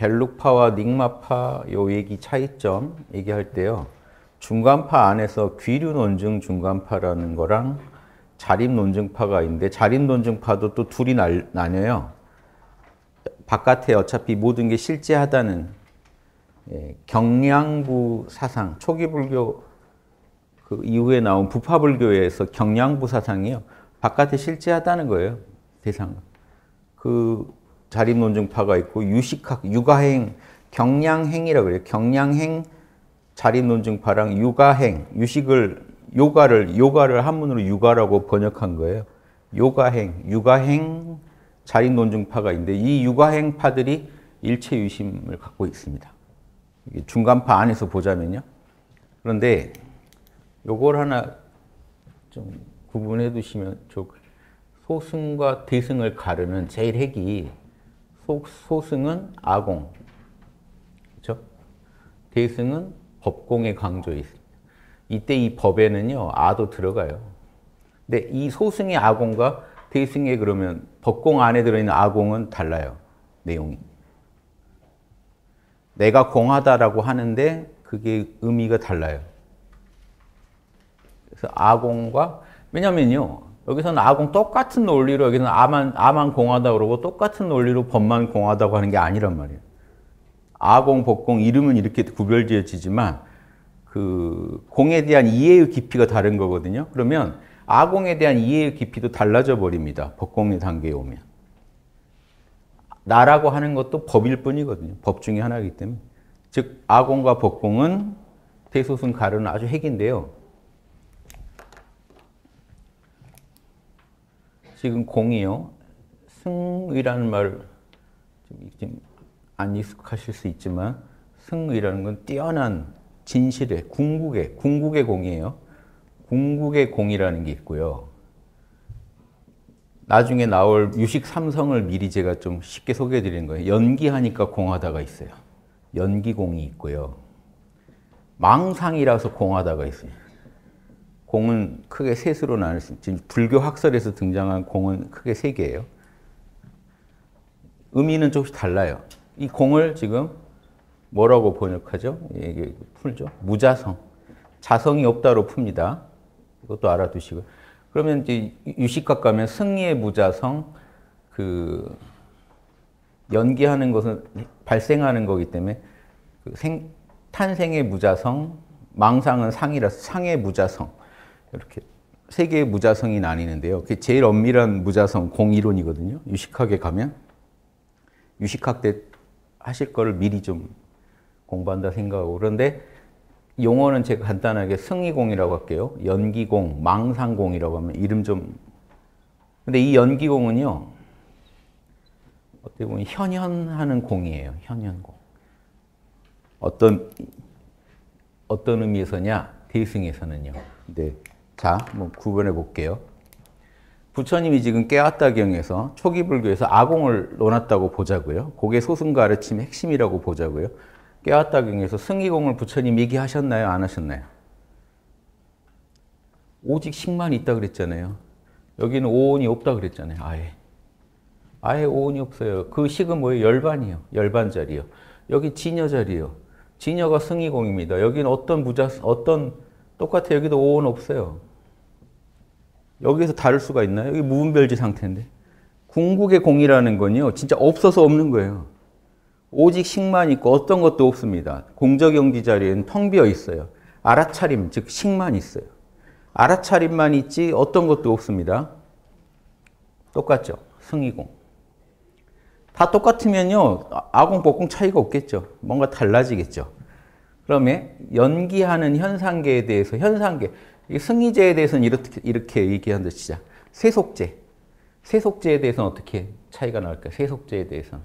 겔룩파와 닝마파 요 얘기 차이점 얘기할 때요. 중간파 안에서 귀류논증 중간파라는 거랑 자립논증파가 있는데 자립논증파도 또 둘이 나뉘어요. 바깥에 어차피 모든 게 실제하다는 경량부 사상, 초기 불교 그 이후에 나온 부파불교에서 경량부 사상이요. 바깥에 실제하다는 거예요. 대상. 그 자립논증파가 있고 유식학, 유가행, 경량행이라고 그래요. 경량행 자립논증파랑 유가행, 유식을 요가를 한문으로 유가라고 번역한 거예요. 요가행, 유가행 자립논증파가 있는데 이 유가행파들이 일체 유심을 갖고 있습니다. 중간파 안에서 보자면요. 그런데 요걸 하나 좀 구분해 두시면 소승과 대승을 가르는 제일 핵이 소승은 아공, 그렇죠? 대승은 법공의 강조에 있습니다. 이때 이 법에는요 아도 들어가요. 근데 이 소승의 아공과 대승의 그러면 법공 안에 들어있는 아공은 달라요. 내용이. 내가 공하다라고 하는데 그게 의미가 달라요. 그래서 아공과 왜냐면요. 여기서는 아공 똑같은 논리로 여기는 아만 공하다 그러고 똑같은 논리로 법만 공하다고 하는 게 아니란 말이에요. 아공, 법공 이름은 이렇게 구별지어지지만 그 공에 대한 이해의 깊이가 다른 거거든요. 그러면 아공에 대한 이해의 깊이도 달라져 버립니다. 법공의 단계에 오면. 나라고 하는 것도 법일 뿐이거든요. 법 중에 하나이기 때문에. 즉 아공과 법공은 대소승 가르는 아주 핵인데요. 지금 공이요. 승의라는 말 지금 안 익숙하실 수 있지만 승의라는 건 뛰어난 진실의, 궁극의 공이에요. 궁극의 공이라는 게 있고요. 나중에 나올 유식 삼성을 미리 제가 좀 쉽게 소개해 드리는 거예요. 연기하니까 공하다가 있어요. 연기공이 있고요. 망상이라서 공하다가 있어요. 공은 크게 셋으로 나눌 수 있습니다. 불교 학설에서 등장한 공은 크게 세 개예요. 의미는 조금씩 달라요. 이 공을 지금 뭐라고 번역하죠? 이게 풀죠. 무자성. 자성이 없다로 풉니다. 이것도 알아두시고. 그러면 이제 유식학 가면 승리의 무자성, 그 연기하는 것은 발생하는 거기 때문에 탄생의 무자성, 망상은 상이라서 상의 무자성. 이렇게 세 개의 무자성이 나뉘는데요. 그게 제일 엄밀한 무자성 공이론이거든요. 유식학에 가면 유식학 때 하실 거를 미리 좀 공부한다 생각하고 그런데 용어는 제가 간단하게 승의공이라고 할게요. 연기공, 망상공이라고 하면 이름 좀 근데 이 연기공은요. 어떻게 보면 현현하는 공이에요. 현현공. 어떤 의미에서냐? 대승에서는요. 네. 자, 한번 구분해 볼게요. 부처님이 지금 깨왔다경에서 초기 불교에서 아공을 논았다고 보자고요. 그게 소승 가르침의 핵심이라고 보자고요. 깨왔다경에서 승의공을 부처님 얘기하셨나요? 안 하셨나요? 오직 식만 있다 그랬잖아요. 여기는 오온이 없다 그랬잖아요. 아예 오온이 없어요. 그 식은 뭐예요? 열반이요. 열반 자리요. 여기 진여 자리요. 진여가 승의공입니다. 여기는 똑같아요. 여기도 오온 없어요. 여기에서 다를 수가 있나요? 여기 무분별지 상태인데. 궁극의 공이라는 건요. 진짜 없어서 없는 거예요. 오직 식만 있고 어떤 것도 없습니다. 공적영지 자리에는 텅 비어 있어요. 알아차림, 즉 식만 있어요. 알아차림만 있지 어떤 것도 없습니다. 똑같죠? 승의공. 다 똑같으면요. 아공, 법공 차이가 없겠죠. 뭔가 달라지겠죠. 그러면 연기하는 현상계에 대해서 승의제에 대해서는 이렇게 얘기한다 치자. 세속제에 대해서는 어떻게 차이가 나올까요? 세속제에 대해서는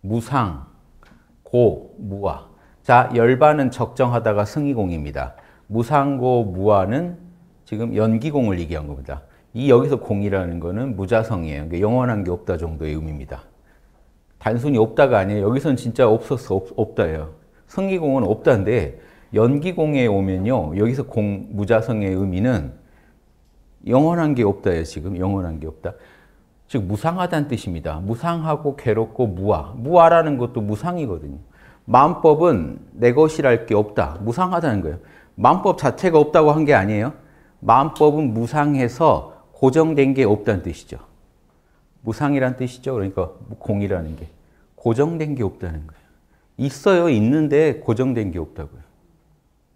무상, 고, 무아. 자, 열반은 적정하다가 승의공입니다. 무상, 고, 무아는 지금 연기공을 얘기한 겁니다. 여기서 공이라는 거는 무자성이에요. 그러니까 영원한 게 없다 정도의 의미입니다. 단순히 없다가 아니에요. 여기서는 진짜 없었어. 없다예요. 승기공은 없다인데 연기공에 오면요. 여기서 무자성의 의미는 영원한 게 없다예요. 지금 영원한 게 없다. 즉 무상하다는 뜻입니다. 무상하고 괴롭고 무아. 무아라는 것도 무상이거든요. 마음법은 내 것이랄 게 없다. 무상하다는 거예요. 마음법 자체가 없다고 한 게 아니에요. 마음법은 무상해서 고정된 게 없다는 뜻이죠. 무상이란 뜻이죠. 그러니까 공이라는 게. 고정된 게 없다는 거예요. 있어요. 있는데 고정된 게 없다고요.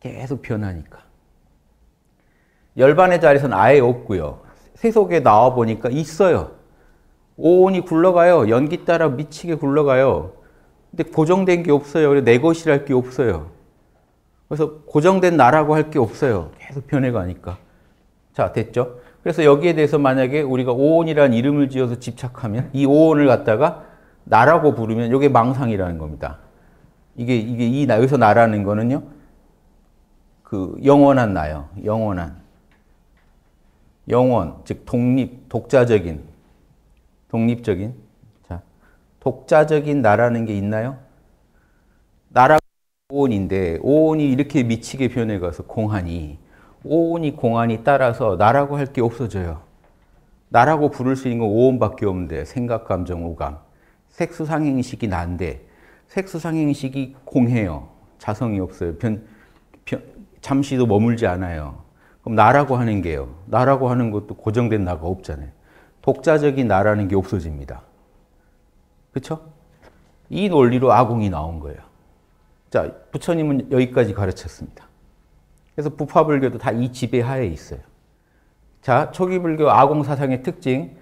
계속 변하니까. 열반의 자리에서는 아예 없고요. 세속에 나와 보니까 있어요. 오온이 굴러가요. 연기 따라 미치게 굴러가요. 근데 고정된 게 없어요. 그래서 내 것이랄 게 없어요. 그래서 고정된 나라고 할 게 없어요. 계속 변해가니까. 자, 됐죠? 그래서 여기에 대해서 만약에 우리가 오온이라는 이름을 지어서 집착하면 이 오온을 갖다가 나라고 부르면 이게 망상이라는 겁니다. 이게 여기서 나라는 거는요. 그 영원한 나요. 영원한. 영원, 즉 독립, 독자적인, 독립적인. 자, 독자적인 나라는 게 있나요? 나라가 오온인데 오온이 이렇게 미치게 변해가서 공하니 오온이 공안이 따라서 나라고 할 게 없어져요. 나라고 부를 수 있는 건 오온밖에 없는데 생각, 감정, 오감. 색수상행식이 난데 색수상행식이 공해요. 자성이 없어요. 잠시도 머물지 않아요. 그럼 나라고 하는 게요. 나라고 하는 것도 고정된 나가 없잖아요. 독자적인 나라는 게 없어집니다. 그렇죠? 이 논리로 아공이 나온 거예요. 자, 부처님은 여기까지 가르쳤습니다. 그래서 부파불교도 다 이 지배하에 있어요. 자, 초기불교 아공사상의 특징,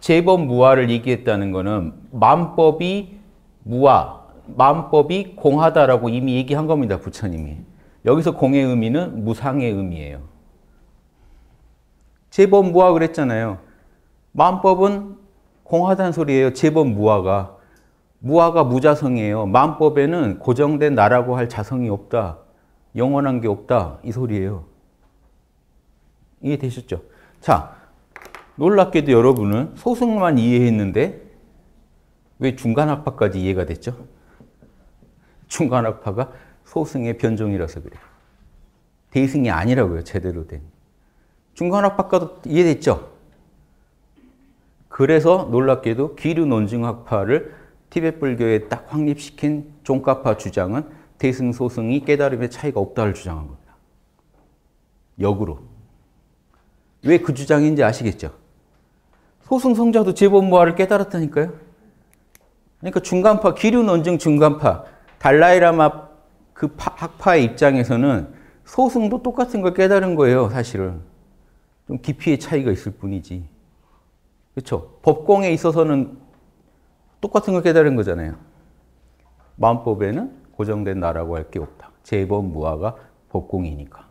제법 무아를 얘기했다는 거는 만법이 무아, 만법이 공하다라고 이미 얘기한 겁니다, 부처님이. 여기서 공의 의미는 무상의 의미예요. 제법 무아 그랬잖아요. 만법은 공하다는 소리예요. 제법 무아가. 무아가 무자성이에요. 만법에는 고정된 나라고 할 자성이 없다. 영원한 게 없다. 이 소리예요. 이해되셨죠? 자, 놀랍게도 여러분은 소승만 이해했는데 왜 중간학파까지 이해가 됐죠? 중간학파가 소승의 변종이라서 그래요. 대승이 아니라고요. 제대로 된. 중간학파까지 이해됐죠? 그래서 놀랍게도 기류논증학파를 티벳불교에 딱 확립시킨 종카파 주장은 대승, 소승이 깨달음의 차이가 없다를 주장한 겁니다. 역으로. 왜 그 주장인지 아시겠죠? 소승 성자도 제법 무아를 깨달았다니까요. 그러니까 중간파, 기류논증 중간파, 달라이라마 그 학파의 입장에서는 소승도 똑같은 걸 깨달은 거예요, 사실은. 좀 깊이의 차이가 있을 뿐이지. 그렇죠? 법공에 있어서는 똑같은 걸 깨달은 거잖아요. 마음법에는 고정된 나라고 할 게 없다. 제법 무아가 법공이니까.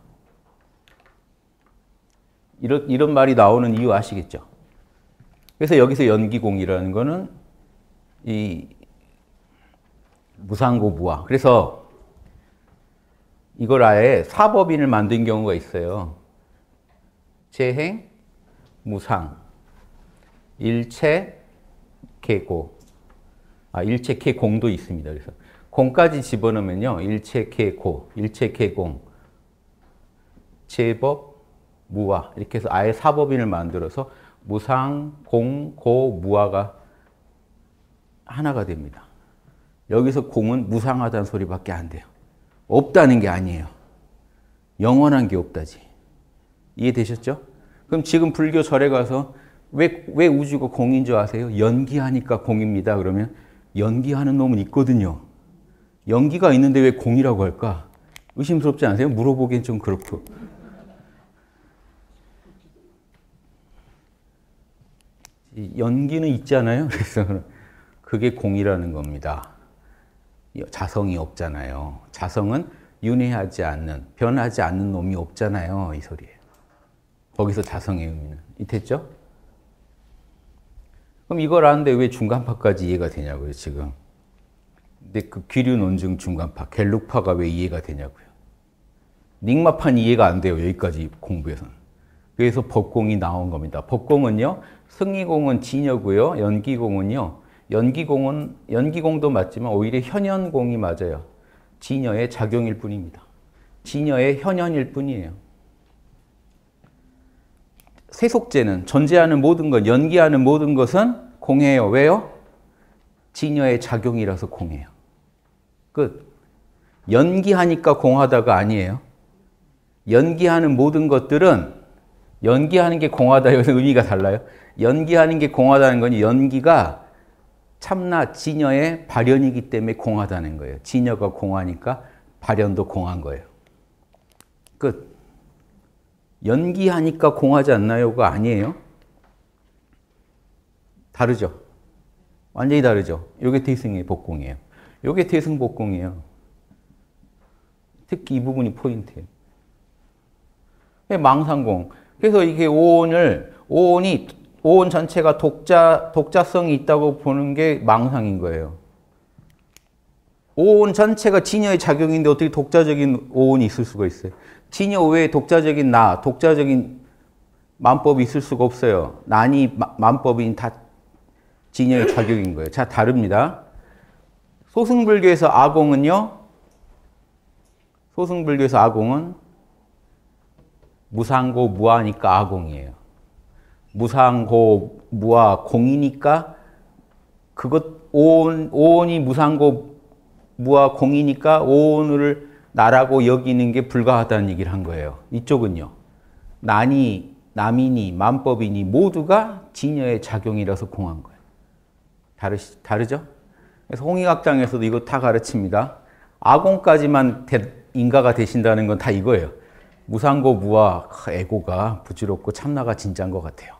이런 말이 나오는 이유 아시겠죠? 그래서 여기서 연기공이라는 거는 이 무상고 무아. 그래서 이걸 아예 사법인을 만든 경우가 있어요. 재행, 무상, 일체, 개고. 아, 일체, 개공도 있습니다. 그래서 공까지 집어넣으면요. 일체계고, 일체계공, 제법, 무아 이렇게 해서 아예 사법인을 만들어서 무상, 공, 고, 무아가 하나가 됩니다. 여기서 공은 무상하다는 소리밖에 안 돼요. 없다는 게 아니에요. 영원한 게 없다지. 이해되셨죠? 그럼 지금 불교 절에 가서 왜 우주가 공인 줄 아세요? 연기하니까 공입니다. 그러면 연기하는 놈은 있거든요. 연기가 있는데 왜 공이라고 할까? 의심스럽지 않으세요? 물어보기엔 좀 그렇고. 연기는 있잖아요. 그래서 그게 공이라는 겁니다. 자성이 없잖아요. 자성은 윤회하지 않는, 변하지 않는 놈이 없잖아요. 이 소리예요. 거기서 자성의 의미는. 됐죠? 그럼 이걸 아는데 왜 중간파까지 이해가 되냐고요, 지금. 근데 그 기류논증 중간파, 겔룩파가 왜 이해가 되냐고요. 닝마파는 이해가 안 돼요. 여기까지 공부해서는. 그래서 법공이 나온 겁니다. 법공은요. 승리공은 진여고요. 연기공은요. 연기공도 맞지만 오히려 현연공이 맞아요. 진여의 작용일 뿐입니다. 진여의 현연일 뿐이에요. 세속제는 존재하는 모든 것, 연기하는 모든 것은 공해요. 왜요? 진여의 작용이라서 공해요. 끝. 연기하니까 공하다가 아니에요. 연기하는 모든 것들은 연기하는 게 공하다, 여기서 의미가 달라요. 연기하는 게 공하다는 건 연기가 참나 진여의 발현이기 때문에 공하다는 거예요. 진여가 공하니까 발현도 공한 거예요. 끝. 연기하니까 공하지 않나요?가 아니에요. 다르죠? 완전히 다르죠? 이게 대승의 복공이에요. 이게 대승 복공이에요. 특히 이 부분이 포인트예요. 망상공. 그래서 이게 오온 전체가 독자성이 있다고 보는 게 망상인 거예요. 오온 전체가 진여의 작용인데 어떻게 독자적인 오온이 있을 수가 있어요? 진여 외에 독자적인 나, 독자적인 만법이 있을 수가 없어요. 난이, 만법이 다 진여의 작용인 거예요. 자, 다릅니다. 소승불교에서 아공은요, 소승불교에서 아공은 무상고 무아니까 아공이에요. 무상고 무아 공이니까 그것 오온이 무상고 무아 공이니까 오온을 나라고 여기는 게 불가하다는 얘기를 한 거예요. 이쪽은요. 난이, 남이니, 만법이니 모두가 진여의 작용이라서 공한 거예요. 다르죠? 그래서 홍익학당에서도 이거 다 가르칩니다. 아공까지만 인가가 되신다는 건 다 이거예요. 무상고 무아 에고가 부질없고 참나가 진짜인 것 같아요.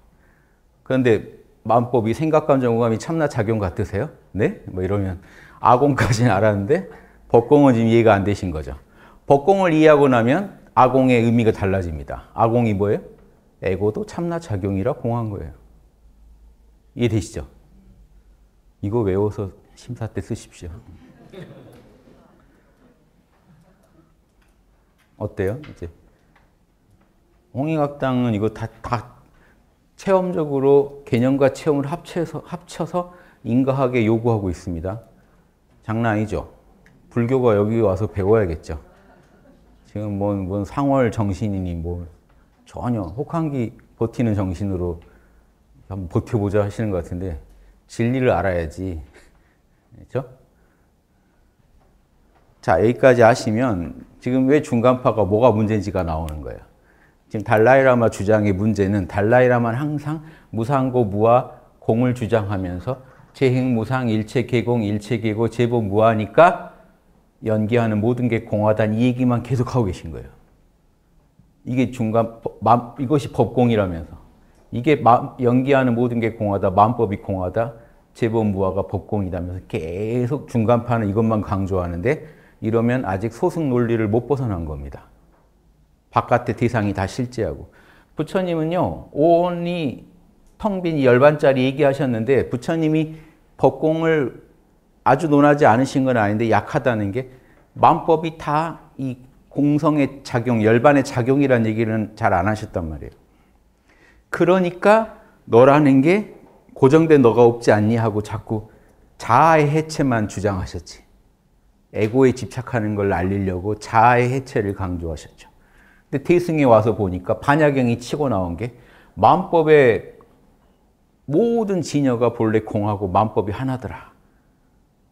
그런데 만법이 생각감정오감이 참나 작용 같으세요? 네? 뭐 이러면 아공까지는 알았는데 법공은 지금 이해가 안 되신 거죠. 법공을 이해하고 나면 아공의 의미가 달라집니다. 아공이 뭐예요? 에고도 참나 작용이라 공한 거예요. 이해되시죠? 이거 외워서 심사 때 쓰십시오. 어때요? 이제 홍익학당은 이거 다 체험적으로 개념과 체험을 합쳐서 인가하게 요구하고 있습니다. 장난 아니죠? 불교가 여기 와서 배워야겠죠. 지금 뭔 상월 정신이니 뭐 전혀 혹한기 버티는 정신으로 한번 버텨보자 하시는 것 같은데 진리를 알아야지. 그렇죠? 자, 여기까지 아시면 지금 왜 중간파가 뭐가 문제인지가 나오는 거예요. 지금 달라이라마 주장의 문제는 달라이라마는 항상 무상고 무아 공을 주장하면서 재행 무상 일체 개공 일체 개고 제보 무아니까 연기하는 모든 게 공하다는 이 얘기만 계속하고 계신 거예요. 이게 이것이 법공이라면서 이게 연기하는 모든 게 공하다, 만법이 공하다, 제보 무아가 법공이다면서 계속 중간파는 이것만 강조하는데 이러면 아직 소승 논리를 못 벗어난 겁니다. 바깥의 대상이 다 실제하고. 부처님은요, 오온이 텅 빈 열반짜리 얘기하셨는데 부처님이 법공을 아주 논하지 않으신 건 아닌데 약하다는 게 만법이 다 이 공성의 작용, 열반의 작용이라는 얘기는 잘 안 하셨단 말이에요. 그러니까 너라는 게 고정된 너가 없지 않니 하고 자꾸 자아의 해체만 주장하셨지. 에고에 집착하는 걸 알리려고 자아의 해체를 강조하셨죠. 근데 대승에 와서 보니까 반야경이 치고 나온 게 만법의 모든 진여가 본래 공하고 만법이 하나더라.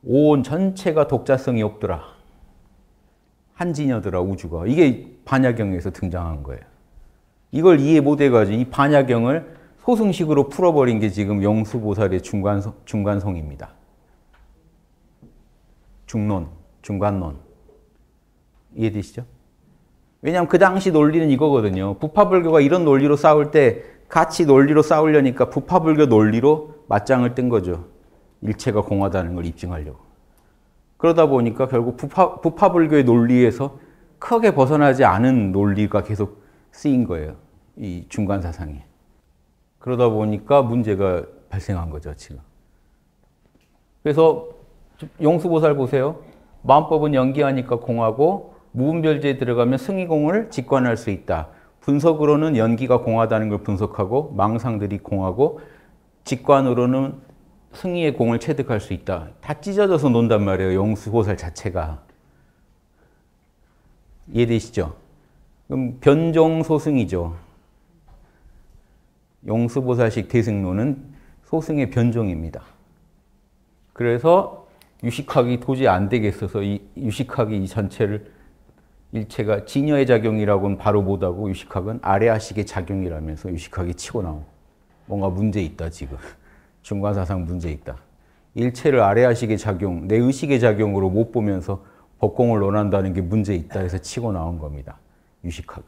온 전체가 독자성이 없더라. 한 진여더라, 우주가. 이게 반야경에서 등장한 거예요. 이걸 이해 못해가지고 이 반야경을 소승식으로 풀어버린 게 지금 용수보살의 중관성입니다. 중론, 중관론. 이해되시죠? 왜냐하면 그 당시 논리는 이거거든요. 부파불교가 이런 논리로 싸울 때 같이 논리로 싸우려니까 부파불교 논리로 맞짱을 뜬 거죠. 일체가 공하다는 걸 입증하려고. 그러다 보니까 결국 부파불교의 논리에서 크게 벗어나지 않은 논리가 계속 쓰인 거예요. 이 중간사상에. 그러다 보니까 문제가 발생한 거죠, 지금. 그래서 용수보살 보세요. 만법은 연기하니까 공하고 무분별제에 들어가면 승의공을 직관할 수 있다. 분석으로는 연기가 공하다는 걸 분석하고 망상들이 공하고 직관으로는 승의의 공을 체득할 수 있다. 다 찢어져서 논단 말이에요. 용수보살 자체가. 이해되시죠? 그럼 변종소승이죠. 용수보살식 대승론은 소승의 변종입니다. 그래서 유식학이 도저히 안 되겠어서 이 유식학이 이 전체를 일체가 진여의 작용이라고는 바로 못하고 유식학은 아래아식의 작용이라면서 유식학이 치고 나오고 뭔가 문제 있다 지금. 중간사상 문제 있다. 일체를 아래아식의 작용, 내 의식의 작용으로 못 보면서 법공을 논한다는 게 문제 있다 해서 치고 나온 겁니다. 유식학이.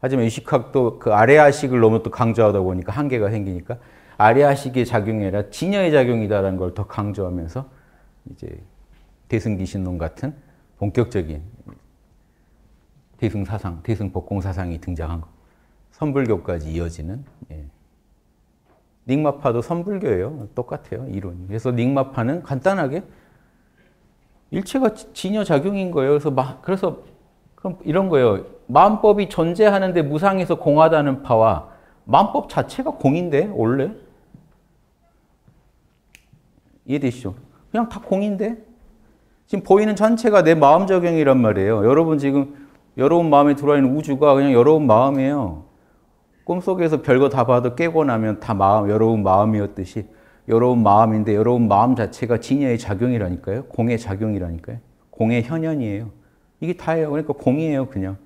하지만 유식학도 그 아래아식을 너무 또 강조하다 보니까 한계가 생기니까 아래아식의 작용이 아니라 진여의 작용이다라는 걸 더 강조하면서 이제 대승기신론 같은 본격적인 대승사상, 대승법공사상이 등장한 거. 선불교까지 이어지는. 예. 닝마파도 선불교예요. 똑같아요. 이론이. 그래서 닝마파는 간단하게 일체가 진여 작용인 거예요. 그래서 그럼 이런 거예요. 만법이 존재하는데 무상에서 공하다는 파와 만법 자체가 공인데 원래 이해되시죠? 그냥 다 공인데 지금 보이는 전체가 내 마음 작용이란 말이에요. 여러분 지금 여러분 마음에 들어와 있는 우주가 그냥 여러분 마음이에요. 꿈속에서 별거 다 봐도 깨고 나면 다 마음, 여러분 마음이었듯이 여러분 마음인데 여러분 마음 자체가 진여의 작용이라니까요. 공의 작용이라니까요. 공의 현현이에요. 이게 다예요. 그러니까 공이에요. 그냥.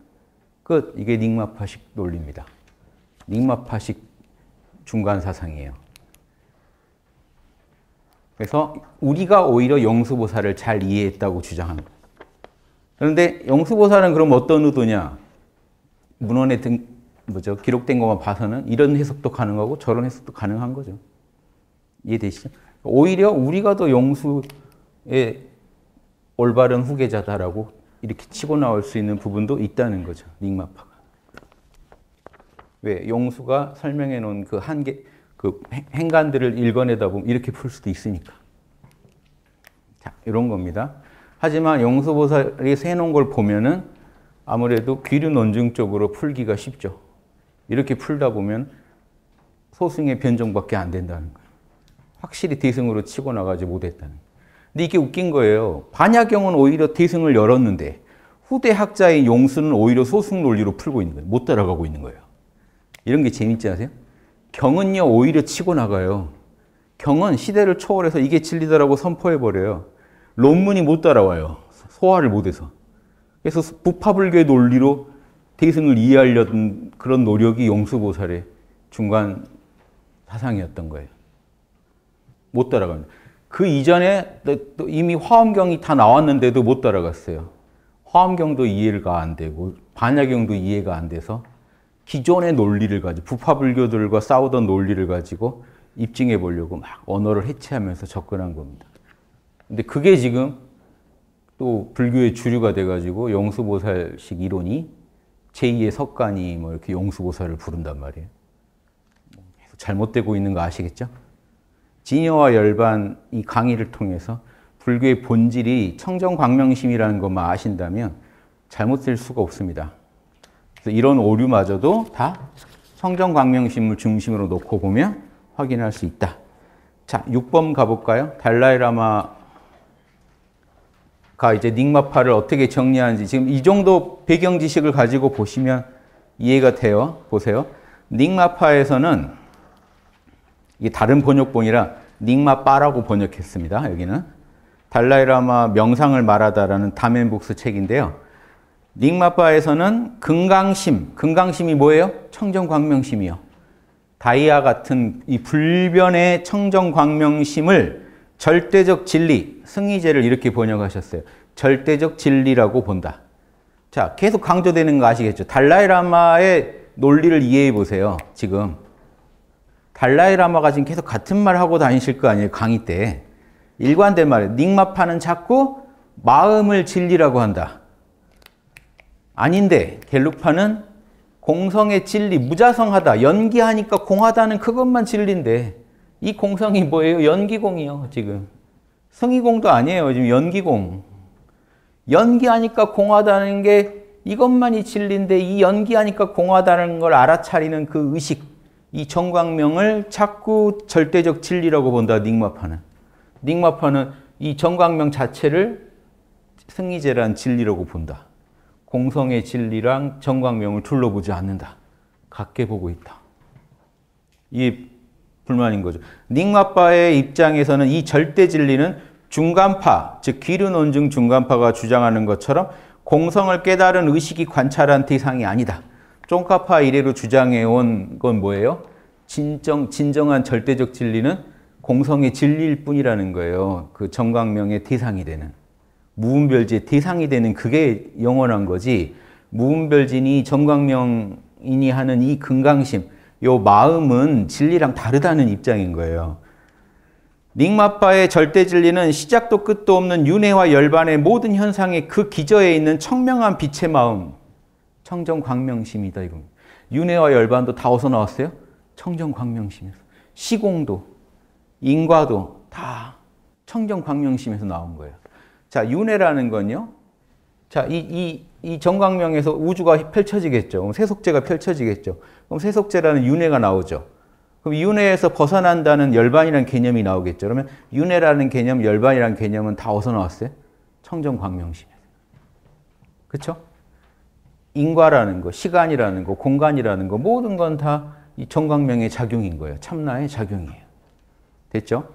끝. 이게 닝마파식 논리입니다. 닝마파식 중간 사상이에요. 그래서 우리가 오히려 용수보살을 잘 이해했다고 주장합니다. 그런데 용수보살은 그럼 어떤 의도냐? 문헌에 기록된 것만 봐서는 이런 해석도 가능하고 저런 해석도 가능한 거죠. 이해되시죠? 오히려 우리가 더 용수의 올바른 후계자다라고 이렇게 치고 나올 수 있는 부분도 있다는 거죠. 닝마파가. 왜? 용수가 설명해 놓은 그 한계, 그 행간들을 읽어내다 보면 이렇게 풀 수도 있으니까. 자, 이런 겁니다. 하지만 용수보살이 해놓은 걸 보면은 아무래도 귀류논증 쪽으로 풀기가 쉽죠. 이렇게 풀다 보면 소승의 변종밖에 안 된다는 거예요. 확실히 대승으로 치고 나가지 못했다는 거예요. 근데 이게 웃긴 거예요. 반야경은 오히려 대승을 열었는데 후대 학자인 용수는 오히려 소승 논리로 풀고 있는 거예요. 못 따라가고 있는 거예요. 이런 게 재밌지 않으세요? 경은요 오히려 치고 나가요. 경은 시대를 초월해서 이게 진리다라고 선포해버려요. 논문이 못 따라와요. 소화를 못해서. 그래서 부파불교의 논리로 대승을 이해하려던 그런 노력이 용수보살의 중간 사상이었던 거예요. 못 따라갑니다. 그 이전에 또 이미 화엄경이 다 나왔는데도 못 따라갔어요. 화엄경도 이해가 안 되고 반야경도 이해가 안 돼서 기존의 논리를 가지고 부파불교들과 싸우던 논리를 가지고 입증해 보려고 막 언어를 해체하면서 접근한 겁니다. 근데 그게 지금 또 불교의 주류가 돼가지고 용수보살식 이론이 제2의 석가니 뭐 이렇게 용수보살을 부른단 말이에요. 잘못되고 있는 거 아시겠죠? 진여와 열반 이 강의를 통해서 불교의 본질이 청정광명심이라는 것만 아신다면 잘못될 수가 없습니다. 그래서 이런 오류마저도 다 청정광명심을 중심으로 놓고 보면 확인할 수 있다. 자, 6번 가볼까요? 달라이라마가 이제 닝마파를 어떻게 정리하는지 지금 이 정도 배경 지식을 가지고 보시면 이해가 돼요. 보세요. 닝마파에서는 이게 다른 번역본이라 닝마파라고 번역했습니다. 여기는 달라이라마 명상을 말하다라는 담엔북스 책인데요. 닝마파에서는 금강심, 금강심이 뭐예요? 청정광명심이요. 다이아 같은 이 불변의 청정광명심을 절대적 진리, 승의제를 이렇게 번역하셨어요. 절대적 진리라고 본다. 자, 계속 강조되는 거 아시겠죠? 달라이라마의 논리를 이해해 보세요. 지금. 달라이라마가 지금 계속 같은 말 하고 다니실 거 아니에요. 강의 때. 일관된 말이에요. 닝마파는 자꾸 마음을 진리라고 한다. 아닌데 겔룩파는 공성의 진리, 무자성하다. 연기하니까 공하다는 그것만 진리인데 이 공성이 뭐예요? 연기공이요. 지금. 승의공도 아니에요. 지금 연기공. 연기하니까 공하다는 게 이것만이 진리인데 이 연기하니까 공하다는 걸 알아차리는 그 의식. 이 정광명을 자꾸 절대적 진리라고 본다. 닝마파는. 닝마파는 이 정광명 자체를 승리제란 진리라고 본다. 공성의 진리랑 정광명을 둘러보지 않는다. 같게 보고 있다. 이 불만인 거죠. 닝마파의 입장에서는 이 절대 진리는 중간파, 즉 귀르논증 중간파가 주장하는 것처럼 공성을 깨달은 의식이 관찰한 대상이 아니다. 종카파 이래로 주장해온 건 뭐예요? 진정한 절대적 진리는 공성의 진리일 뿐이라는 거예요. 그 정광명의 대상이 되는, 무분별지의 대상이 되는 그게 영원한 거지, 무분별진이 정광명인이 하는 이 금강심, 요 마음은 진리랑 다르다는 입장인 거예요. 닝마파의 절대 진리는 시작도 끝도 없는 윤회와 열반의 모든 현상의 그 기저에 있는 청명한 빛의 마음, 청정광명심이다 이겁니다. 윤회와 열반도 다 어디서 나왔어요? 청정광명심에서. 시공도, 인과도 다 청정광명심에서 나온 거예요. 자, 윤회라는 건요. 자, 이 정광명에서 우주가 펼쳐지겠죠. 그럼 세속제가 펼쳐지겠죠. 그럼 세속제라는 윤회가 나오죠. 그럼 윤회에서 벗어난다는 열반이라는 개념이 나오겠죠. 그러면 윤회라는 개념, 열반이라는 개념은 다 어디서 나왔어요? 청정광명심에서. 그렇죠? 인과라는 거, 시간이라는 거, 공간이라는 거 모든 건 다 이 정광명의 작용인 거예요. 참나의 작용이에요. 됐죠?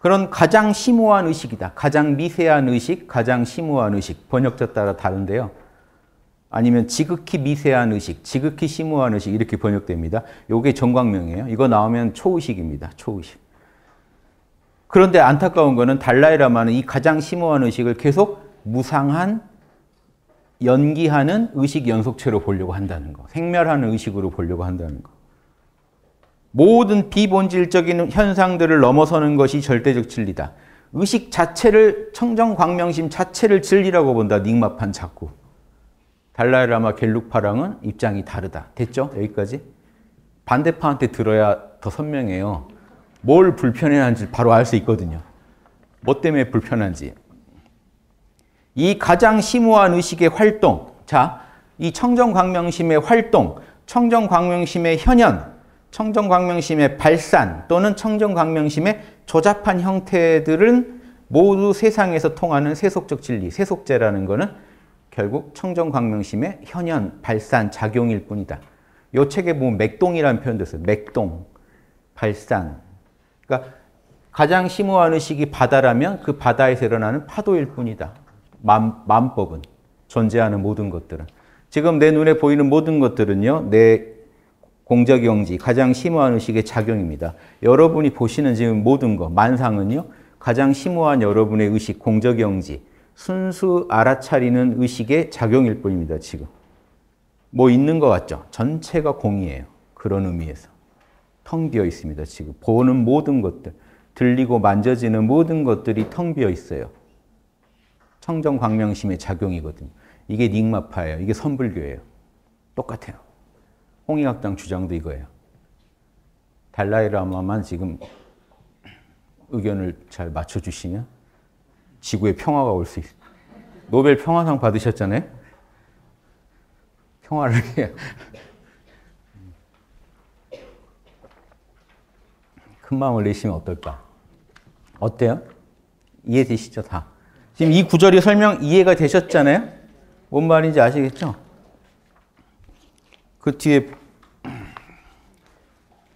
그런 가장 심오한 의식이다. 가장 미세한 의식, 가장 심오한 의식. 번역자 따라 다른데요. 아니면 지극히 미세한 의식, 지극히 심오한 의식 이렇게 번역됩니다. 요게 정광명이에요. 이거 나오면 초의식입니다. 초의식. 그런데 안타까운 거는 달라이라마는 이 가장 심오한 의식을 계속 무상한, 연기하는 의식 연속체로 보려고 한다는 거. 생멸하는 의식으로 보려고 한다는 거. 모든 비본질적인 현상들을 넘어서는 것이 절대적 진리다. 의식 자체를, 청정광명심 자체를 진리라고 본다. 닝마판 자꾸. 달라이라마 겔룩파랑은 입장이 다르다. 됐죠? 여기까지. 반대파한테 들어야 더 선명해요. 뭘 불편해하는지 바로 알 수 있거든요. 뭐 때문에 불편한지. 이 가장 심오한 의식의 활동, 자, 이 청정광명심의 활동, 청정광명심의 현현, 청정광명심의 발산 또는 청정광명심의 조잡한 형태들은 모두 세상에서 통하는 세속적 진리, 세속제라는 것은 결국 청정광명심의 현현, 발산, 작용일 뿐이다. 이 책에 보면 맥동이라는 표현도 있어요. 맥동, 발산. 그러니까 가장 심오한 의식이 바다라면 그 바다에서 일어나는 파도일 뿐이다. 마음법은, 존재하는 모든 것들은. 지금 내 눈에 보이는 모든 것들은요, 내 공적영지, 가장 심오한 의식의 작용입니다. 여러분이 보시는 지금 모든 것, 만상은요, 가장 심오한 여러분의 의식, 공적영지, 순수 알아차리는 의식의 작용일 뿐입니다, 지금. 뭐 있는 것 같죠? 전체가 공이에요. 그런 의미에서. 텅 비어 있습니다, 지금. 보는 모든 것들, 들리고 만져지는 모든 것들이 텅 비어 있어요. 청정광명심의 작용이거든요. 이게 닝마파예요. 이게 선불교예요. 똑같아요. 홍익학당 주장도 이거예요. 달라이라마만 지금 의견을 잘 맞춰주시면 지구에 평화가 올 수 있어요. 노벨 평화상 받으셨잖아요. 평화를 해요. 큰 마음을 내시면 어떨까? 어때요? 이해되시죠? 다. 지금 이 구절이 설명 이해가 되셨잖아요? 뭔 말인지 아시겠죠? 그 뒤에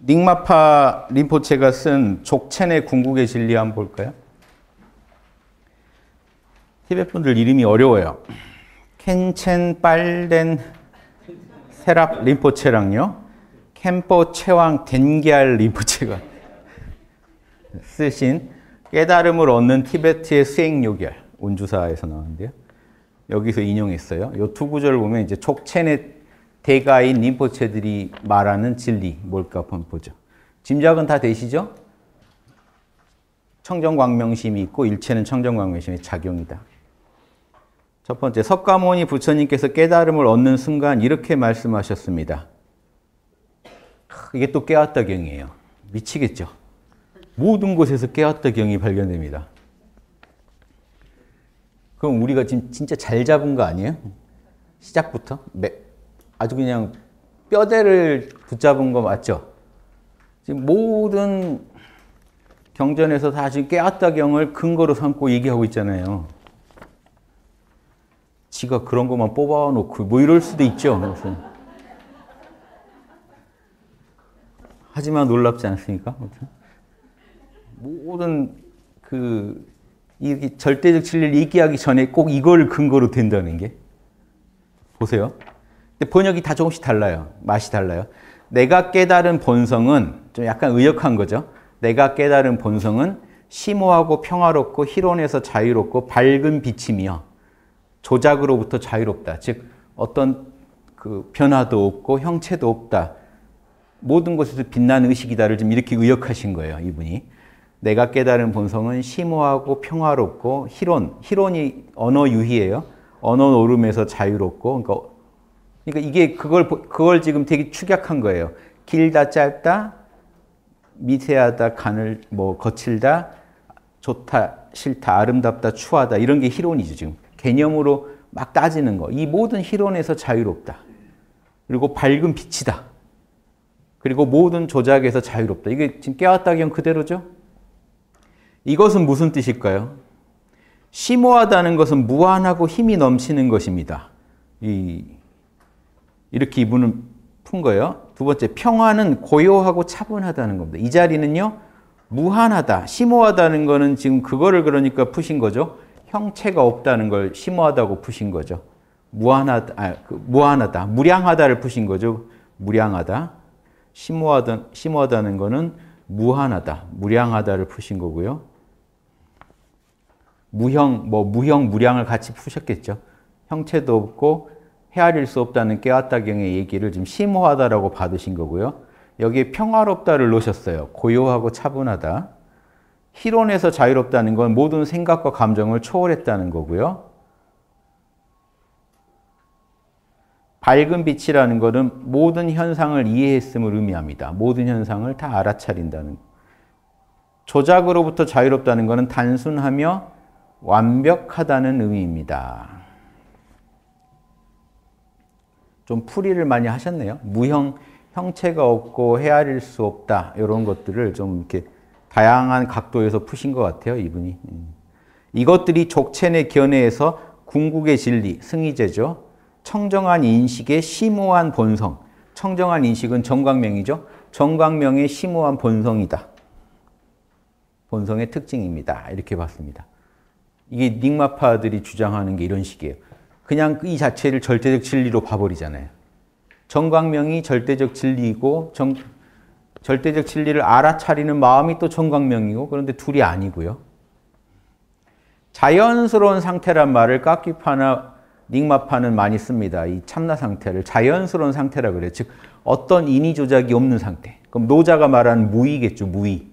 닝마파 림포체가 쓴 족첸의 궁극의 진리 한번 볼까요? 티벳 분들 이름이 어려워요. 켄첸 빨렌 세락 림포체랑요, 캠포체왕 덴게알 림포체가 쓰신 깨달음을 얻는 티베트의 수행요결, 운주사에서 나왔는데요. 여기서 인용했어요. 이 두 구절을 보면 이제 족첸의 대가인 림포체들이 말하는 진리 뭘까 한번 보죠. 짐작은 다 되시죠? 청정광명심이 있고 일체는 청정광명심의 작용이다. 첫 번째, 석가모니 부처님께서 깨달음을 얻는 순간 이렇게 말씀하셨습니다. 이게 또 깨왔다 경이에요. 미치겠죠? 모든 곳에서 깨왔다 경이 발견됩니다. 그럼 우리가 지금 진짜 잘 잡은 거 아니에요? 시작부터? 아주 그냥 뼈대를 붙잡은 거 맞죠? 지금 모든 경전에서 다 지금 깨왔다 경을 근거로 삼고 얘기하고 있잖아요. 지가 그런 것만 뽑아놓고 뭐 이럴 수도 있죠. 하지만 놀랍지 않습니까? 모든 이 절대적 진리를 얘기하기 전에 꼭 이걸 근거로 된다는 게 보세요. 근데 번역이 다 조금씩 달라요. 맛이 달라요. 내가 깨달은 본성은 좀 약간 의역한 거죠. 내가 깨달은 본성은 심오하고 평화롭고 희론에서 자유롭고 밝은 빛이며 조작으로부터 자유롭다. 즉 어떤 변화도 없고 형체도 없다. 모든 곳에서 빛나는 의식이다를 좀 이렇게 의역하신 거예요, 이분이. 내가 깨달은 본성은 심오하고 평화롭고 희론이 언어 유희예요. 언어 노름에서 자유롭고, 그러니까 이게 그걸 지금 되게 축약한 거예요. 길다 짧다, 미세하다, 간을 거칠다, 좋다, 싫다, 아름답다, 추하다 이런 게 희론이죠 지금. 개념으로 막 따지는 거. 이 모든 희론에서 자유롭다. 그리고 밝은 빛이다. 그리고 모든 조작에서 자유롭다. 이게 지금 깨웠다기 한 그대로죠? 이것은 무슨 뜻일까요? 심오하다는 것은 무한하고 힘이 넘치는 것입니다. 이렇게 이분은 푼 거예요. 두 번째, 평화는 고요하고 차분하다는 겁니다. 이 자리는요, 무한하다. 심오하다는 거는 지금 그거를 그러니까 푸신 거죠. 형체가 없다는 걸 심오하다고 푸신 거죠. 무한하다. 무량하다를 푸신 거죠. 무량하다. 심오하다는 거는 무한하다, 무량하다를 푸신 거고요. 무형, 무량을 같이 푸셨겠죠. 형체도 없고 헤아릴 수 없다는 깨왔다경의 얘기를 좀 심오하다라고 받으신 거고요. 여기에 평화롭다를 놓으셨어요. 고요하고 차분하다. 희론에서 자유롭다는 건 모든 생각과 감정을 초월했다는 거고요. 밝은 빛이라는 것은 모든 현상을 이해했음을 의미합니다. 모든 현상을 다 알아차린다는. 조작으로부터 자유롭다는 것은 단순하며 완벽하다는 의미입니다. 좀 풀이를 많이 하셨네요. 무형, 형체가 없고 헤아릴 수 없다. 이런 것들을 좀 이렇게 다양한 각도에서 푸신 것 같아요, 이분이. 이것들이 족첸의 견해에서 궁극의 진리, 승의제죠. 청정한 인식의 심오한 본성. 청정한 인식은 정광명이죠. 정광명의 심오한 본성이다. 본성의 특징입니다. 이렇게 봤습니다. 이게 닝마파들이 주장하는 게 이런 식이에요. 그냥 이 자체를 절대적 진리로 봐버리잖아요. 정광명이 절대적 진리이고 절대적 진리를 알아차리는 마음이 또 정광명이고 그런데 둘이 아니고요. 자연스러운 상태란 말을 깍기파나 닝마파는 많이 씁니다. 이 참나 상태를 자연스러운 상태라 그래요. 즉 어떤 인위 조작이 없는 상태. 그럼 노자가 말하는 무의겠죠. 무의.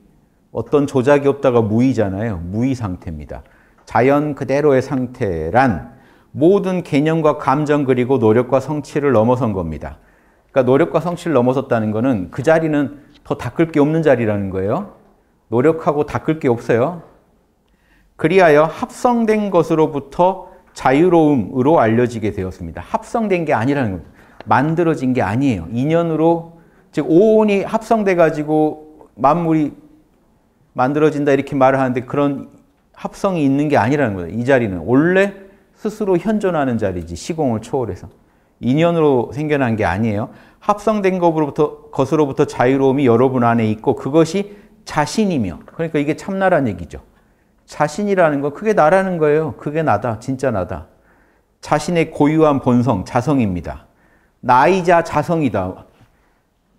어떤 조작이 없다가 무의잖아요. 무의 상태입니다. 자연 그대로의 상태란 모든 개념과 감정 그리고 노력과 성취를 넘어선 겁니다. 그러니까 노력과 성취를 넘어섰다는 거는 그 자리는 더 닦을 게 없는 자리라는 거예요. 노력하고 닦을 게 없어요. 그리하여 합성된 것으로부터 자유로움으로 알려지게 되었습니다. 합성된 게 아니라는 겁니다. 만들어진 게 아니에요. 인연으로, 즉 오온이 합성돼가지고 만물이 만들어진다 이렇게 말을 하는데 그런 합성이 있는 게 아니라는 거예요. 이 자리는 원래 스스로 현존하는 자리지, 시공을 초월해서. 인연으로 생겨난 게 아니에요. 합성된 것으로부터 자유로움이 여러분 안에 있고 그것이 자신이며, 그러니까 이게 참나란 얘기죠. 자신이라는 거, 그게 나라는 거예요. 그게 나다. 진짜 나다. 자신의 고유한 본성, 자성입니다. 나이자 자성이다.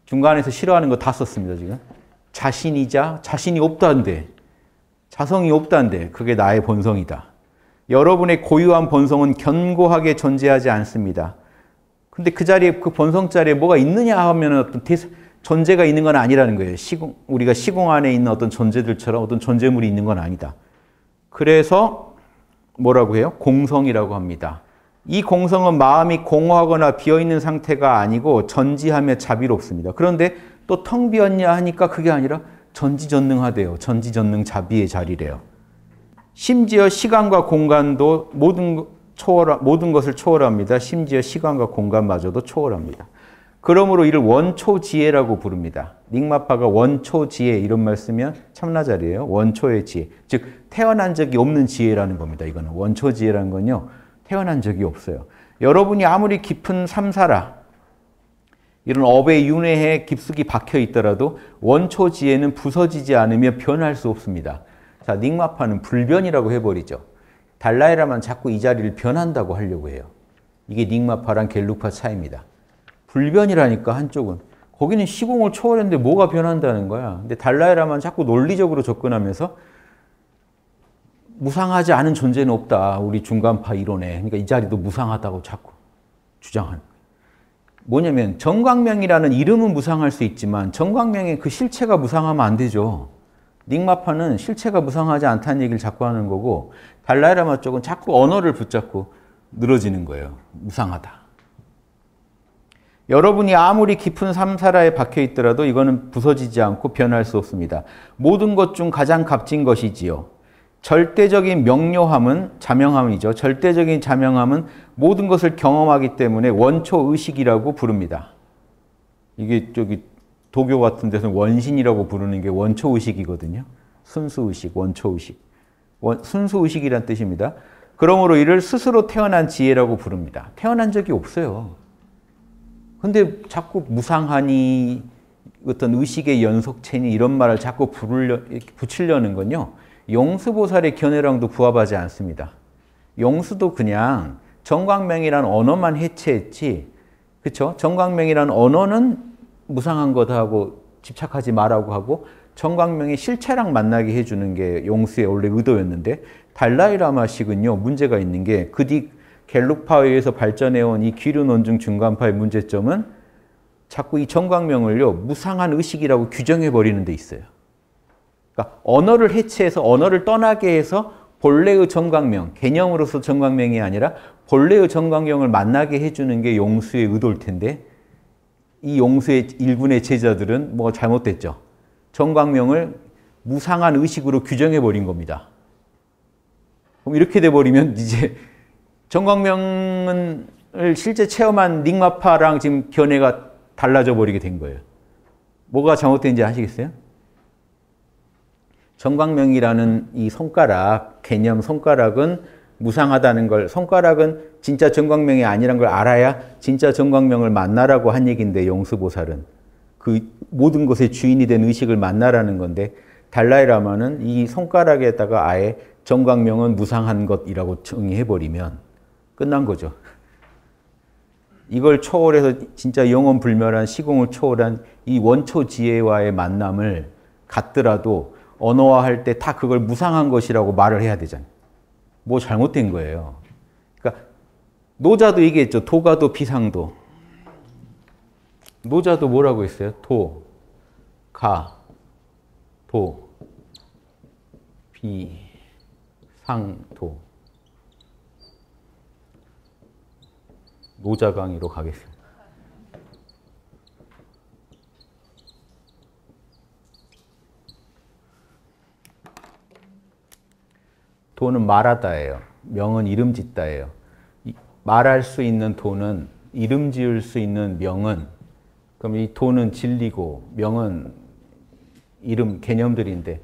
중간에서 싫어하는 거 다 썼습니다, 지금. 자신이자 자신이 없다는데. 자성이 없다는데. 그게 나의 본성이다. 여러분의 고유한 본성은 견고하게 존재하지 않습니다. 근데 그 자리에, 그 본성 자리에 뭐가 있느냐 하면 어떤 존재가 있는 건 아니라는 거예요. 우리가 시공 안에 있는 어떤 존재들처럼 어떤 존재물이 있는 건 아니다. 그래서 뭐라고 해요? 공성이라고 합니다. 이 공성은 마음이 공허하거나 비어있는 상태가 아니고 전지하며 자비롭습니다. 그런데 또 텅 비었냐 하니까 그게 아니라 전지전능하대요. 전지전능 자비의 자리래요. 심지어 시간과 공간도 모든 것을 초월합니다. 심지어 시간과 공간마저도 초월합니다. 그러므로 이를 원초지혜라고 부릅니다. 닝마파가 원초지혜 이런 말 쓰면 참나자리예요. 원초의 지혜. 즉 태어난 적이 없는 지혜라는 겁니다. 이거는 원초지혜라는 건요. 태어난 적이 없어요. 여러분이 아무리 깊은 삼사라, 이런 업의 윤회에 깊숙이 박혀 있더라도 원초지에는 부서지지 않으며 변할 수 없습니다. 자, 닝마파는 불변이라고 해버리죠. 달라이라마는 자꾸 이 자리를 변한다고 하려고 해요. 이게 닝마파랑 겔룩파 차이입니다. 불변이라니까 한쪽은. 거기는 시공을 초월했는데 뭐가 변한다는 거야. 근데 달라이라마는 자꾸 논리적으로 접근하면서 무상하지 않은 존재는 없다. 우리 중간파 이론에. 그러니까 이 자리도 무상하다고 자꾸 주장하는 거예요. 뭐냐면 정광명이라는 이름은 무상할 수 있지만 정광명의 그 실체가 무상하면 안 되죠. 닝마파는 실체가 무상하지 않다는 얘기를 자꾸 하는 거고 달라이라마 쪽은 자꾸 언어를 붙잡고 늘어지는 거예요. 무상하다. 여러분이 아무리 깊은 삼사라에 박혀 있더라도 이거는 부서지지 않고 변할 수 없습니다. 모든 것 중 가장 값진 것이지요. 절대적인 명료함은 자명함이죠. 절대적인 자명함은 모든 것을 경험하기 때문에 원초의식이라고 부릅니다. 이게 저기 도교 같은 데서 원신이라고 부르는 게 원초의식이거든요. 순수의식, 원초의식. 순수의식이란 뜻입니다. 그러므로 이를 스스로 태어난 지혜라고 부릅니다. 태어난 적이 없어요. 근데 자꾸 무상하니, 어떤 의식의 연속체니 이런 말을 자꾸 붙이려는 건요. 용수보살의 견해랑도 부합하지 않습니다. 용수도 그냥 정광명이란 언어만 해체했지, 그렇죠? 정광명이란 언어는 무상한 거다 하고 집착하지 말라고 하고 정광명의 실체랑 만나게 해주는 게 용수의 원래 의도였는데 달라이라마식은요 문제가 있는 게 그 뒤 겔룩파에 의해서 발전해온 이 기류논증 중간파의 문제점은 자꾸 이 정광명을요 무상한 의식이라고 규정해버리는 데 있어요. 그러니까 언어를 해체해서 언어를 떠나게 해서 본래의 정광명, 개념으로서 정광명이 아니라 본래의 정광명을 만나게 해주는 게 용수의 의도일 텐데 이 용수의 일군의 제자들은 뭐 잘못됐죠. 정광명을 무상한 의식으로 규정해버린 겁니다. 그럼 이렇게 돼버리면 이제 정광명을 실제 체험한 닝마파랑 지금 견해가 달라져 버리게 된 거예요. 뭐가 잘못된지 아시겠어요? 정광명이라는 이 손가락, 개념 손가락은 무상하다는 걸, 손가락은 진짜 정광명이 아니란 걸 알아야 진짜 정광명을 만나라고 한 얘기인데 용수보살은 그 모든 것의 주인이 된 의식을 만나라는 건데 달라이라마는 이 손가락에다가 아예 정광명은 무상한 것이라고 정의해버리면 끝난 거죠. 이걸 초월해서 진짜 영원불멸한 시공을 초월한 이 원초지혜와의 만남을 갖더라도 언어화할 때 다 그걸 무상한 것이라고 말을 해야 되잖아요. 뭐 잘못된 거예요. 그러니까 노자도 얘기했죠. 도가도 비상도. 노자도 뭐라고 했어요? 도, 가, 도, 비, 상, 도. 노자 강의로 가겠습니다. 도는 말하다예요. 명은 이름 짓다예요. 말할 수 있는 도는, 이름 지을 수 있는 명은, 그럼 이 도는 진리고 명은 이름, 개념들인데,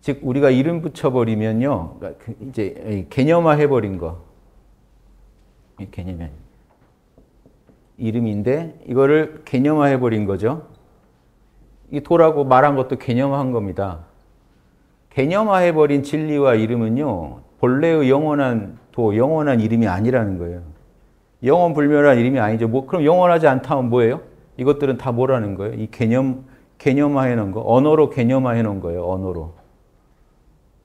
즉 우리가 이름 붙여버리면요, 이제 개념화 해버린 거, 이 개념이 이름인데 이거를 개념화 해버린 거죠. 이 도라고 말한 것도 개념화한 겁니다. 개념화해버린 진리와 이름은요. 본래의 영원한 도, 영원한 이름이 아니라는 거예요. 영원불멸한 이름이 아니죠. 뭐 그럼 영원하지 않다면 뭐예요? 이것들은 다 뭐라는 거예요? 이 개념화해놓은 거. 언어로 개념화해놓은 거예요. 언어로.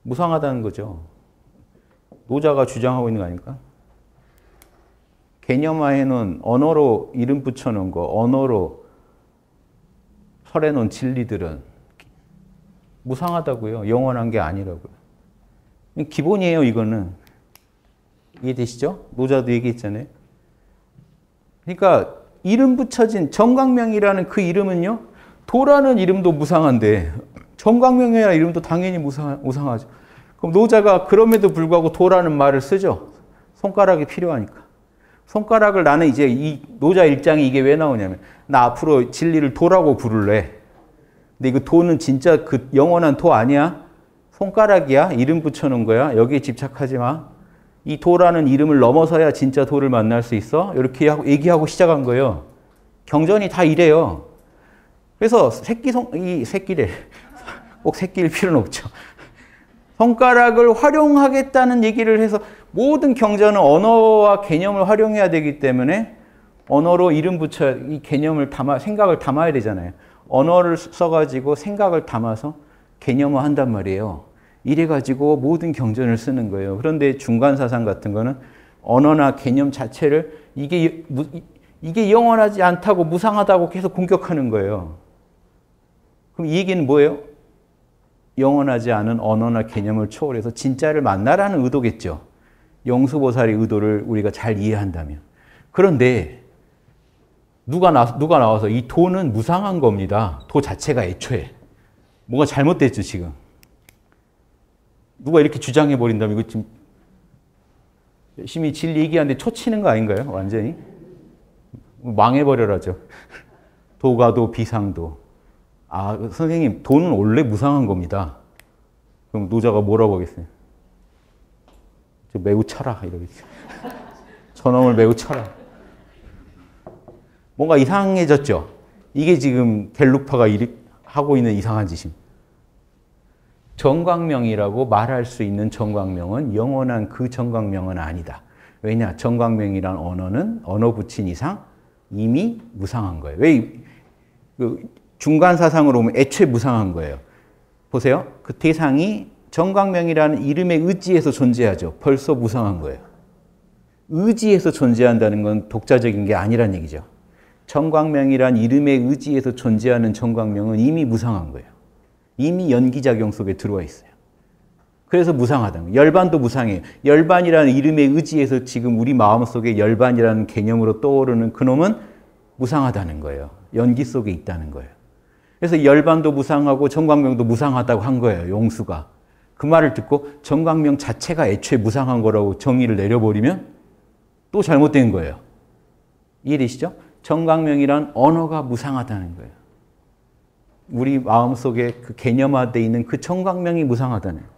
무상하다는 거죠. 노자가 주장하고 있는 거 아닙니까? 개념화해놓은 언어로 이름 붙여놓은 거. 언어로 설해놓은 진리들은 무상하다고요. 영원한 게 아니라고요. 기본이에요, 이거는. 이해되시죠? 노자도 얘기했잖아요. 그러니까 이름 붙여진 정광명이라는 그 이름은요. 도라는 이름도 무상한데 정광명이라는 이름도 당연히 무상하죠. 그럼 노자가 그럼에도 불구하고 도라는 말을 쓰죠. 손가락이 필요하니까. 손가락을 나는 이제 이 노자 일장이 이게 왜 나오냐면 나 앞으로 진리를 도라고 부를래. 근데 이거 도는 진짜 그 영원한 도 아니야? 손가락이야? 이름 붙여놓은 거야? 여기에 집착하지 마. 이 도라는 이름을 넘어서야 진짜 도를 만날 수 있어? 이렇게 얘기하고 시작한 거예요. 경전이 다 이래요. 그래서 꼭 새끼일 필요는 없죠. 손가락을 활용하겠다는 얘기를 해서 모든 경전은 언어와 개념을 활용해야 되기 때문에 언어로 이름 붙여 이 개념을 생각을 담아야 되잖아요. 언어를 써가지고 생각을 담아서 개념화 한단 말이에요. 이래가지고 모든 경전을 쓰는 거예요. 그런데 중간사상 같은 거는 언어나 개념 자체를 이게 영원하지 않다고 무상하다고 계속 공격하는 거예요. 그럼 이 얘기는 뭐예요? 영원하지 않은 언어나 개념을 초월해서 진짜를 만나라는 의도겠죠. 용수보살의 의도를 우리가 잘 이해한다면. 그런데 누가 나와서 이 도는 무상한 겁니다. 도 자체가 애초에. 뭔가 잘못됐죠, 지금. 누가 이렇게 주장해버린다면 이거 지금 열심히 진리 얘기하는데 초치는 거 아닌가요? 완전히. 망해버려라죠. 도가도 비상도. 아, 선생님, 도는 원래 무상한 겁니다. 그럼 노자가 뭐라고 하겠어요? 저 매우 차라. 이러겠죠. 저놈을 매우 차라. 뭔가 이상해졌죠? 이게 지금 겔룩파가 하고 있는 이상한 짓입니다. 정광명이라고 말할 수 있는 정광명은 영원한 그 정광명은 아니다. 왜냐? 정광명이란 언어는 언어 붙인 이상 이미 무상한 거예요. 왜? 중간 사상으로 보면 애초에 무상한 거예요. 보세요. 그 대상이 정광명이라는 이름의 의지에서 존재하죠. 벌써 무상한 거예요. 의지에서 존재한다는 건 독자적인 게 아니란 얘기죠. 정광명이란 이름의 의지에서 존재하는 정광명은 이미 무상한 거예요. 이미 연기작용 속에 들어와 있어요. 그래서 무상하다는 거예요. 열반도 무상해요. 열반이라는 이름의 의지에서 지금 우리 마음속에 열반이라는 개념으로 떠오르는 그놈은 무상하다는 거예요. 연기 속에 있다는 거예요. 그래서 열반도 무상하고 정광명도 무상하다고 한 거예요. 용수가. 그 말을 듣고 정광명 자체가 애초에 무상한 거라고 정의를 내려버리면 또 잘못된 거예요. 이해되시죠? 정광명이란 언어가 무상하다는 거예요. 우리 마음속에 그 개념화되어 있는 그 정광명이 무상하다는 거예요.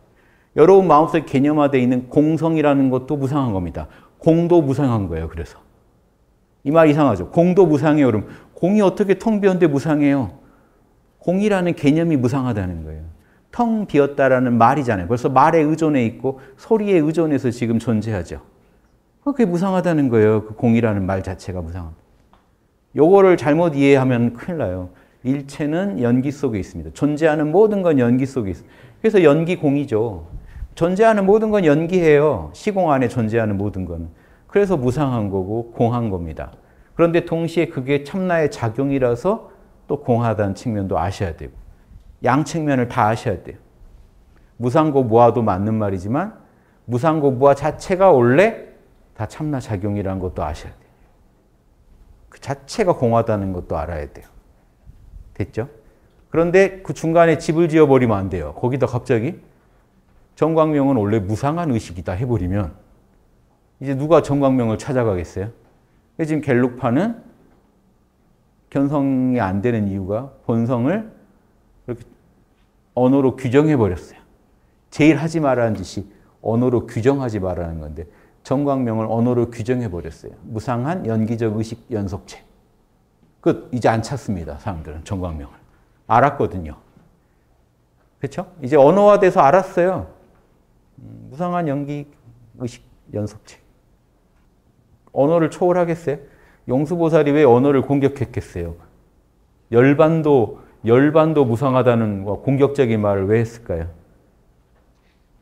여러분 마음속에 개념화되어 있는 공성이라는 것도 무상한 겁니다. 공도 무상한 거예요. 그래서. 이 말 이상하죠? 공도 무상해요. 그럼 공이 어떻게 텅 비었는데 무상해요? 공이라는 개념이 무상하다는 거예요. 텅 비었다라는 말이잖아요. 벌써 말에 의존해 있고 소리에 의존해서 지금 존재하죠. 그게 무상하다는 거예요. 그 공이라는 말 자체가 무상합니다. 요거를 잘못 이해하면 큰일 나요. 일체는 연기 속에 있습니다. 존재하는 모든 건 연기 속에 있습니다. 그래서 연기공이죠. 존재하는 모든 건 연기해요. 시공 안에 존재하는 모든 건. 그래서 무상한 거고 공한 겁니다. 그런데 동시에 그게 참나의 작용이라서 또 공하다는 측면도 아셔야 되고 양측면을 다 아셔야 돼요. 무상고 무아도 맞는 말이지만 무상고 무아 자체가 원래 다 참나 작용이라는 것도 아셔야 돼요. 그 자체가 공하다는 것도 알아야 돼요. 됐죠? 그런데 그 중간에 집을 지어버리면 안 돼요. 거기다 갑자기 정광명은 원래 무상한 의식이다 해버리면 이제 누가 정광명을 찾아가겠어요? 지금 겔룩파는 견성이 안 되는 이유가 본성을 이렇게 언어로 규정해버렸어요. 제일 하지 말라는 짓이 언어로 규정하지 말라는 건데 정광명을 언어로 규정해버렸어요. 무상한 연기적 의식 연속체. 끝. 이제 안 찾습니다. 사람들은 정광명을. 알았거든요. 그렇죠? 이제 언어화돼서 알았어요. 무상한 연기 의식 연속체. 언어를 초월하겠어요? 용수보살이 왜 언어를 공격했겠어요? 열반도 무상하다는 공격적인 말을 왜 했을까요?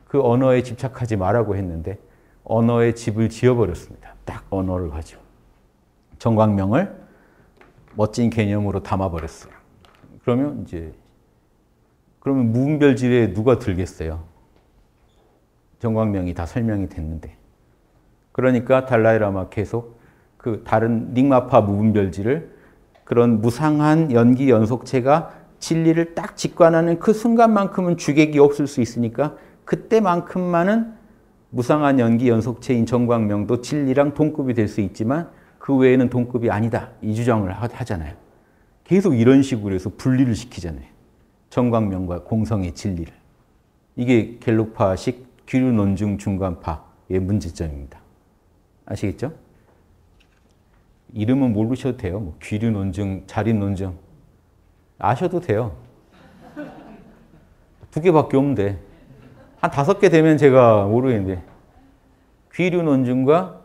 그 언어에 집착하지 말라고 했는데 언어의 집을 지어버렸습니다. 딱 언어를 가지고. 정광명을 멋진 개념으로 담아버렸어요. 그러면 무분별지뢰에 누가 들겠어요? 정광명이 다 설명이 됐는데. 그러니까 달라이라마 계속 그 다른 닝마파 무분별지를 그런 무상한 연기 연속체가 진리를 딱 직관하는 그 순간만큼은 주객이 없을 수 있으니까 그때만큼만은 무상한 연기 연속체인 정광명도 진리랑 동급이 될 수 있지만 그 외에는 동급이 아니다. 이 주장을 하잖아요. 계속 이런 식으로 해서 분리를 시키잖아요. 정광명과 공성의 진리를. 이게 겔룩파식 규류논증 중간파의 문제점입니다. 아시겠죠? 이름은 모르셔도 돼요. 뭐 귀류논증, 자립논증 아셔도 돼요. 2개밖에 없는데 한 5개 되면 제가 모르겠는데 귀류논증과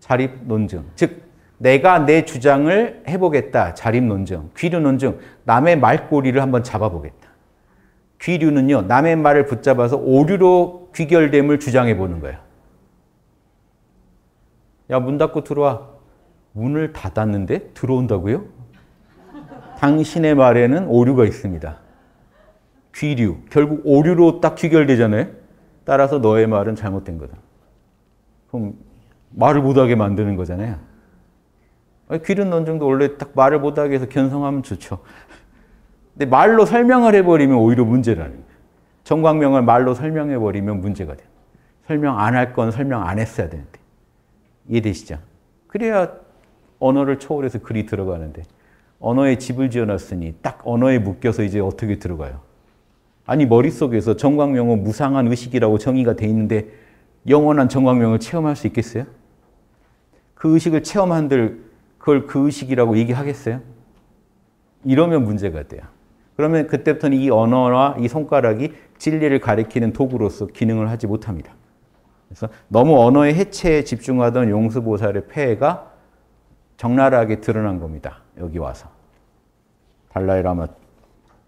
자립논증, 즉 내가 내 주장을 해보겠다. 자립논증, 귀류논증, 남의 말꼬리를 한번 잡아보겠다. 귀류는요, 남의 말을 붙잡아서 오류로 귀결됨을 주장해보는 거야. 야, 문 닫고 들어와. 문을 닫았는데 들어온다고요? 당신의 말에는 오류가 있습니다. 귀류, 결국 오류로 딱 귀결되잖아요. 따라서 너의 말은 잘못된 거다. 그럼 말을 못하게 만드는 거잖아요. 귀류논증도 원래 딱 말을 못하게 해서 견성하면 좋죠. 근데 말로 설명을 해버리면 오히려 문제라는 거예요. 정광명을 말로 설명해버리면 문제가 돼요. 설명 안 할 건 설명 안 했어야 되는데. 이해되시죠? 그래야 언어를 초월해서 글이 들어가는데 언어에 집을 지어놨으니 딱 언어에 묶여서 이제 어떻게 들어가요? 아니, 머릿속에서 정광명호 무상한 의식이라고 정의가 돼 있는데 영원한 정광명을 체험할 수 있겠어요? 그 의식을 체험한들 그걸 그 의식이라고 얘기하겠어요? 이러면 문제가 돼요. 그러면 그때부터는 이 언어와 이 손가락이 진리를 가리키는 도구로서 기능을 하지 못합니다. 그래서 너무 언어의 해체에 집중하던 용수보살의 폐해가 적나라하게 드러난 겁니다. 여기 와서. 달라이라마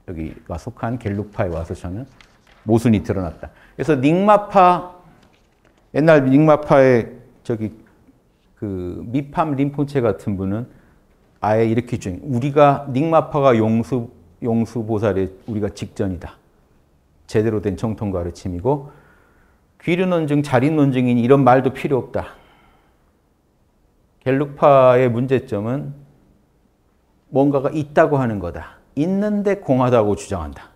여기가 속한 겔룩파에 와서 저는 모순이 드러났다. 그래서 닝마파, 옛날 닝마파의 저기 그 미팜 림포체 같은 분은 아예 이렇게 주장, 우리가 닝마파가 용수보살의 우리가 직전이다. 제대로 된 정통 가르침이고 귀류논증, 자립논증이니 이런 말도 필요 없다. 겔룩파의 문제점은 뭔가가 있다고 하는 거다. 있는데 공하다고 주장한다.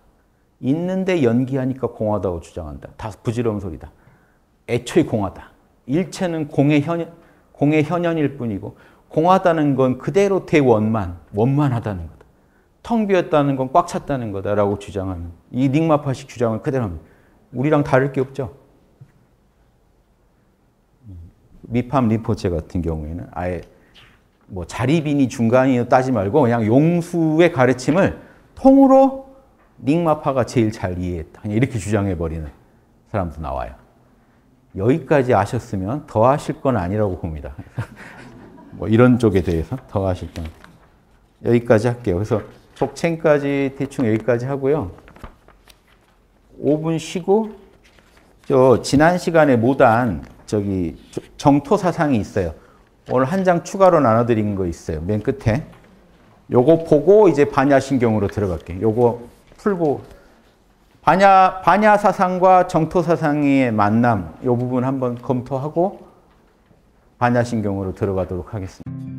있는데 연기하니까 공하다고 주장한다. 다 부질없는 소리다. 애초에 공하다. 일체는 공의 현현일 뿐이고 공하다는 건 그대로 대원만, 원만하다는 거다. 텅 비었다는 건 꽉 찼다는 거다라고 주장하는 이 닝마파식 주장은 그대로 합니다. 우리랑 다를 게 없죠. 미팜 림포체 같은 경우에는 아예 뭐 자립이니 중간이니 따지 말고 그냥 용수의 가르침을 통으로 닝마파가 제일 잘 이해했다. 그냥 이렇게 주장해버리는 사람도 나와요. 여기까지 아셨으면 더 하실 건 아니라고 봅니다. 뭐 이런 쪽에 대해서 더 하실 건. 여기까지 할게요. 그래서 속챙까지 대충 여기까지 하고요. 5분 쉬고 저 지난 시간에 못한 저기 정토 사상이 있어요. 오늘 한 장 추가로 나눠드린 거 있어요. 맨 끝에. 요거 보고 이제 반야신경으로 들어갈게요. 요거 풀고 반야 사상과 정토 사상의 만남 요 부분 한번 검토하고 반야신경으로 들어가도록 하겠습니다.